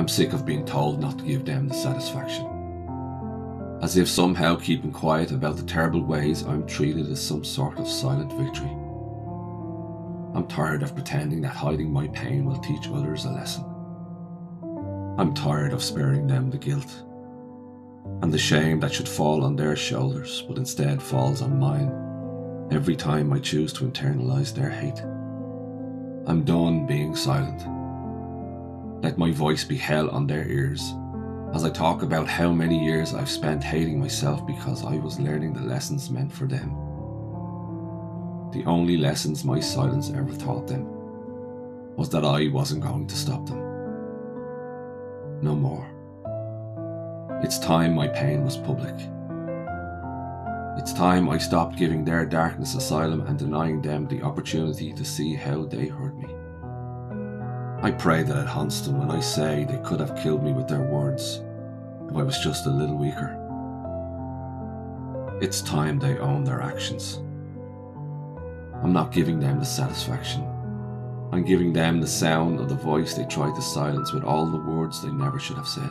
I'm sick of being told not to give them the satisfaction. As if somehow keeping quiet about the terrible ways I'm treated is some sort of silent victory. I'm tired of pretending that hiding my pain will teach others a lesson. I'm tired of sparing them the guilt and the shame that should fall on their shoulders, but instead falls on mine every time I choose to internalize their hate. I'm done being silent. Let my voice be hell on their ears as I talk about how many years I've spent hating myself because I was learning the lessons meant for them. The only lessons my silence ever taught them was that I wasn't going to stop them. No more. It's time my pain was public. It's time I stopped giving their darkness asylum and denying them the opportunity to see how they hurt me. I pray that it haunts them when I say they could have killed me with their words if I was just a little weaker. It's time they own their actions. I'm not giving them the satisfaction. I'm giving them the sound of the voice they tried to silence with all the words they never should have said.